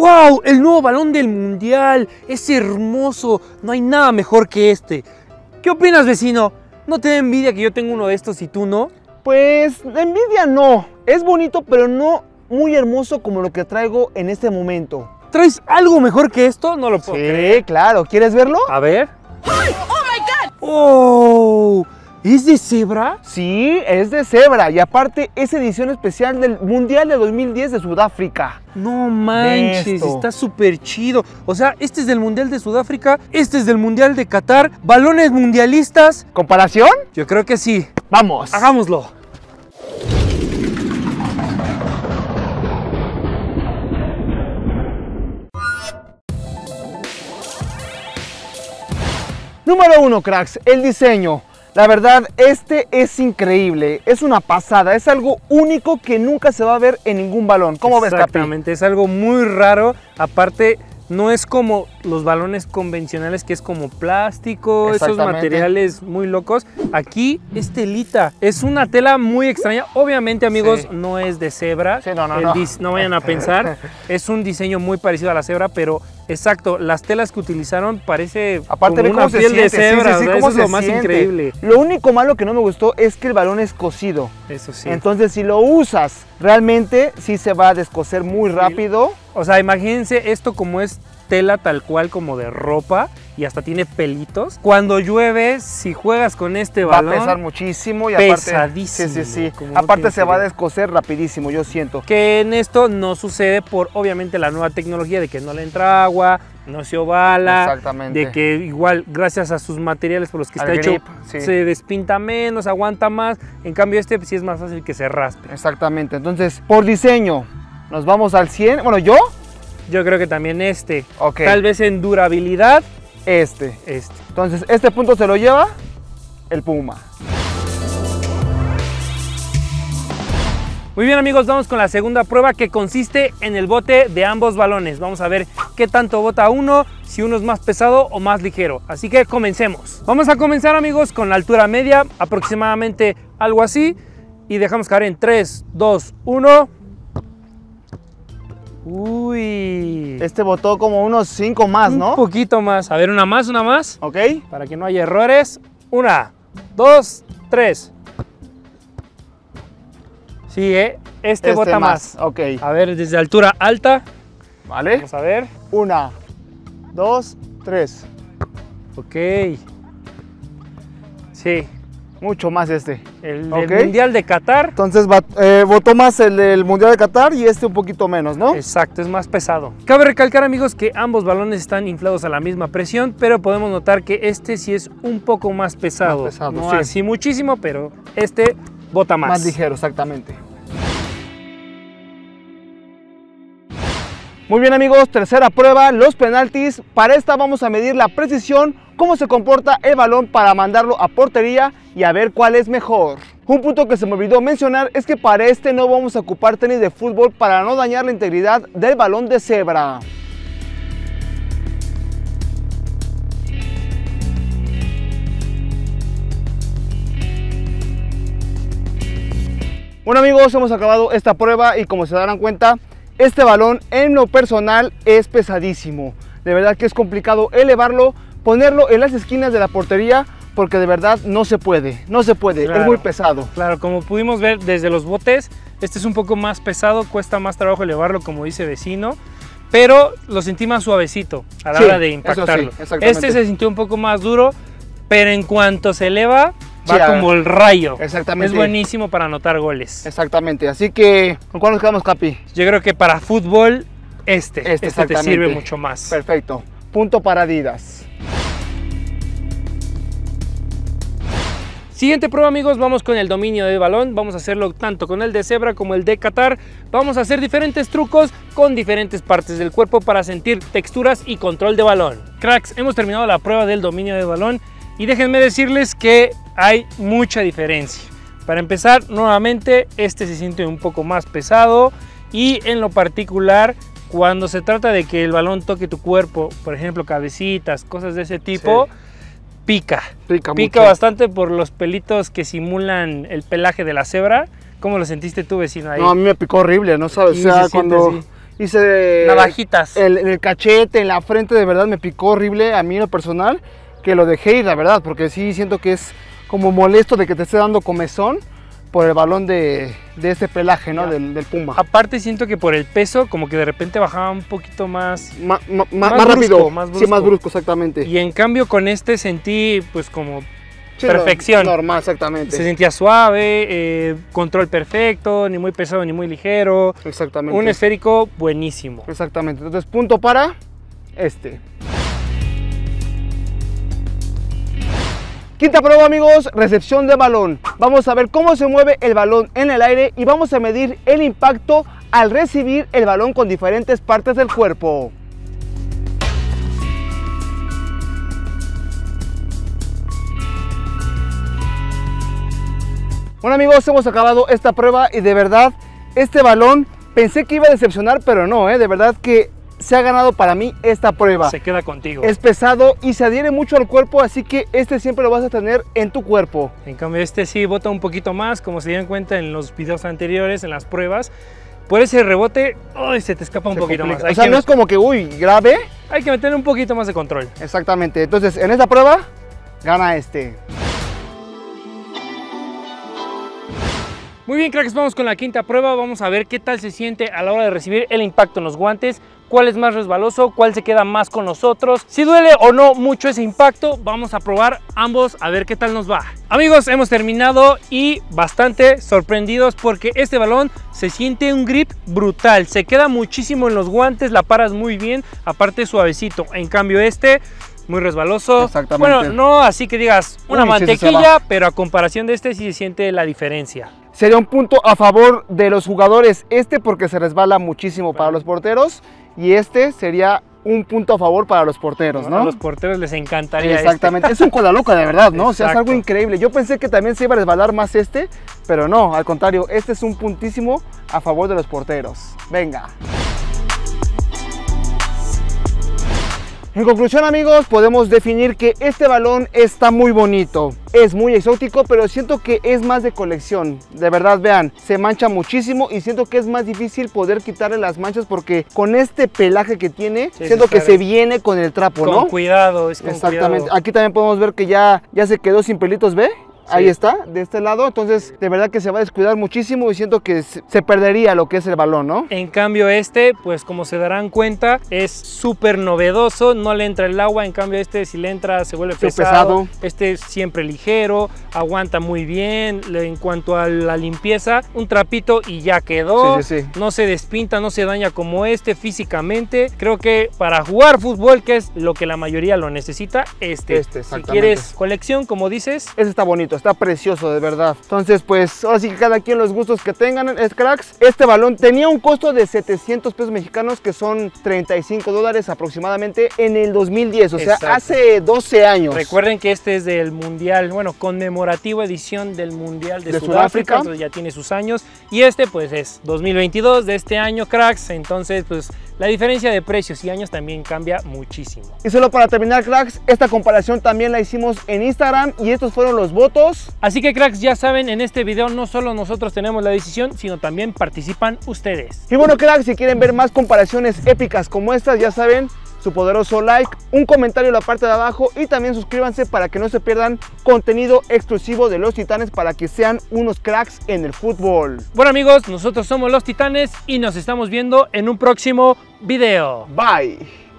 ¡Wow! El nuevo balón del mundial. Es hermoso. No hay nada mejor que este. ¿Qué opinas, vecino? ¿No te da envidia que yo tengo uno de estos y tú no? Pues envidia no. Es bonito, pero no muy hermoso como lo que traigo en este momento. ¿Traes algo mejor que esto? No lo puedo creer. Sí, claro. ¿Quieres verlo? A ver. ¡Ay! ¡Oh! ¿Es de cebra? Sí, es de cebra. Y aparte es edición especial del Mundial de 2010 de Sudáfrica. No manches, está súper chido. O sea, este es del Mundial de Sudáfrica, este es del Mundial de Qatar. Balones mundialistas. ¿Comparación? Yo creo que sí. Vamos. Hagámoslo. Número 1, cracks, el diseño. La verdad, este es increíble, es una pasada, es algo único que nunca se va a ver en ningún balón. ¿Cómo ves, Capi? Exactamente, es algo muy raro, aparte no es como los balones convencionales que es como plástico, esos materiales muy locos. Aquí es telita, es una tela muy extraña, obviamente, amigos, sí. No es de cebra, sí, no vayan a pensar, es un diseño muy parecido a la cebra, pero... Exacto, las telas que utilizaron parece aparte como una piel de cebra, sí, eso es lo más increíble. Lo único malo que no me gustó es que el balón es cocido. Eso sí. Entonces si lo usas, realmente sí se va a descoser muy rápido. O sea, imagínense esto como es tela tal cual como de ropa y hasta tiene pelitos. Cuando llueve, si juegas con este balón... Va a pesar muchísimo y aparte... Pesadísimo. Sí, sí, sí. Aparte no se va a descoser rapidísimo, yo siento. Que en esto no sucede por, obviamente, la nueva tecnología de que no le entra agua, no se ovala. Exactamente. De que igual, gracias a sus materiales por los que está hecho, sí, se despinta menos, aguanta más. En cambio, este sí es más fácil que se raspe. Exactamente. Entonces, por diseño, nos vamos al 100. Bueno, yo creo que también este. Okay. Tal vez en durabilidad. Este. Entonces, este punto se lo lleva el Puma. Muy bien, amigos, vamos con la segunda prueba que consiste en el bote de ambos balones. Vamos a ver qué tanto bota uno, si uno es más pesado o más ligero. Así que comencemos. Vamos a comenzar, amigos, con la altura media, aproximadamente algo así. Y dejamos caer en 3, 2, 1... Uy, este botó como unos 5 más, ¿no? Un poquito más. A ver, una más. Ok. Para que no haya errores. 1, 2, 3. Sí, este bota más. Ok. A ver, desde altura alta. Vale. Vamos a ver. 1, 2, 3. Ok. Sí. Mucho más este. El del Mundial de Qatar. Entonces botó más el del Mundial de Qatar y este un poquito menos, ¿no? Exacto, es más pesado. Cabe recalcar, amigos, que ambos balones están inflados a la misma presión, pero podemos notar que este sí es un poco más pesado. Más pesado, no sí. Así muchísimo, pero este bota más. Más ligero, exactamente. Muy bien, amigos, tercera prueba, los penaltis. Para esta vamos a medir la precisión, cómo se comporta el balón para mandarlo a portería y a ver cuál es mejor. Un punto que se me olvidó mencionar es que para este no vamos a ocupar tenis de fútbol para no dañar la integridad del balón de cebra. Bueno, amigos, hemos acabado esta prueba y como se darán cuenta, este balón en lo personal es pesadísimo. De verdad que es complicado elevarlo, ponerlo en las esquinas de la portería, porque de verdad no se puede, claro, es muy pesado. Claro, como pudimos ver desde los botes, este es un poco más pesado, cuesta más trabajo elevarlo, como dice vecino, pero lo sentí más suavecito a la hora de impactarlo. Sí, este se sintió un poco más duro, pero en cuanto se eleva, va como el rayo. Exactamente. Es buenísimo para anotar goles. Exactamente, así que, ¿con cuál nos quedamos, Capi? Yo creo que para fútbol, este te sirve mucho más. Perfecto. Punto para Adidas. Siguiente prueba, amigos, vamos con el dominio del balón. Vamos a hacerlo tanto con el de cebra como el de Qatar. Vamos a hacer diferentes trucos con diferentes partes del cuerpo para sentir texturas y control de balón. Cracks, hemos terminado la prueba del dominio del balón y déjenme decirles que hay mucha diferencia. Para empezar, nuevamente, este se siente un poco más pesado y en lo particular... Cuando se trata de que el balón toque tu cuerpo, por ejemplo, cabecitas, cosas de ese tipo, pica. Pica bastante por los pelitos que simulan el pelaje de la cebra. ¿Cómo lo sentiste tú, vecino, ahí? No, a mí me picó horrible, ¿no sabes? O sea, cuando hice navajitas en el cachete, en la frente. De verdad me picó horrible a mí en lo personal, que lo dejé ir, la verdad, porque sí siento que es como molesto de que te esté dando comezón por el balón de ese pelaje, ¿no? Del puma. Aparte siento que por el peso como que de repente bajaba un poquito más... más rápido, brusco, más brusco. Sí, más brusco, exactamente. Y en cambio con este sentí pues como sí, perfección. Normal, exactamente. Se sentía suave, control perfecto, ni muy pesado ni muy ligero. Exactamente. Un esférico buenísimo. Exactamente, entonces punto para este. Quinta prueba, amigos, recepción de balón. Vamos a ver cómo se mueve el balón en el aire y vamos a medir el impacto al recibir el balón con diferentes partes del cuerpo. Bueno, amigos, hemos acabado esta prueba y de verdad este balón pensé que iba a decepcionar, pero no, de verdad que se ha ganado para mí esta prueba. Se queda contigo. Es pesado y se adhiere mucho al cuerpo, así que este siempre lo vas a tener en tu cuerpo. En cambio este sí bota un poquito más, como se dieron cuenta en los videos anteriores, en las pruebas. Por ese rebote, se te escapa un poquito más. O sea, no es como que, grave. Hay que meterle un poquito más de control. Exactamente. Entonces, en esta prueba, gana este. Muy bien, cracks, vamos con la quinta prueba. Vamos a ver qué tal se siente a la hora de recibir el impacto en los guantes. ¿Cuál es más resbaloso? ¿Cuál se queda más con nosotros? Si duele o no mucho ese impacto, vamos a probar ambos a ver qué tal nos va. Amigos, hemos terminado y bastante sorprendidos porque este balón se siente un grip brutal. Se queda muchísimo en los guantes, la paras muy bien, aparte suavecito. En cambio este, muy resbaloso. Exactamente. Bueno, no así que digas una mantequilla, sí, pero a comparación de este sí se siente la diferencia. Sería un punto a favor de los jugadores porque se resbala muchísimo para los porteros. Y este sería un punto a favor para los porteros, ¿no? A los porteros les encantaría. Exactamente. Es un cola loca de verdad, ¿no? Exacto. O sea, es algo increíble. Yo pensé que también se iba a resbalar más este, pero no, al contrario, este es un puntísimo a favor de los porteros. Venga. En conclusión, amigos, podemos definir que este balón está muy bonito. Es muy exótico, pero siento que es más de colección. De verdad, vean, se mancha muchísimo y siento que es más difícil poder quitarle las manchas porque con este pelaje que tiene, sí, siento que se viene con el trapo, ¿no? Con cuidado, es con cuidado. Exactamente. Aquí también podemos ver que ya se quedó sin pelitos, ¿ve? Sí. Ahí está, de este lado, entonces de verdad que se va a descuidar muchísimo y siento que se perdería lo que es el balón, ¿no? En cambio este, pues como se darán cuenta, es súper novedoso, no le entra el agua, en cambio este si le entra se vuelve pesado. Este es siempre ligero, aguanta muy bien, en cuanto a la limpieza, un trapito y ya quedó, no se despinta, no se daña como este físicamente. Creo que para jugar fútbol, que es lo que la mayoría lo necesita, si quieres colección, como dices, este está bonito. Está precioso, de verdad. Entonces, pues, ahora sí que cada quien los gustos que tengan, es cracks. Este balón tenía un costo de 700 pesos mexicanos, que son 35 dólares aproximadamente, en el 2010. O sea, hace 12 años. Recuerden que este es del Mundial, bueno, conmemorativa edición del Mundial de Sudáfrica. Entonces ya tiene sus años. Y este, pues, es 2022 de este año, cracks. Entonces, pues, la diferencia de precios y años también cambia muchísimo. Y solo para terminar, cracks, esta comparación también la hicimos en Instagram y estos fueron los votos. Así que, cracks, ya saben, en este video no solo nosotros tenemos la decisión, sino también participan ustedes. Y bueno, cracks, si quieren ver más comparaciones épicas como estas, ya saben, su poderoso like, un comentario en la parte de abajo y también suscríbanse para que no se pierdan contenido exclusivo de los Titanes para que sean unos cracks en el fútbol. Bueno, amigos, nosotros somos los Titanes y nos estamos viendo en un próximo video. Bye.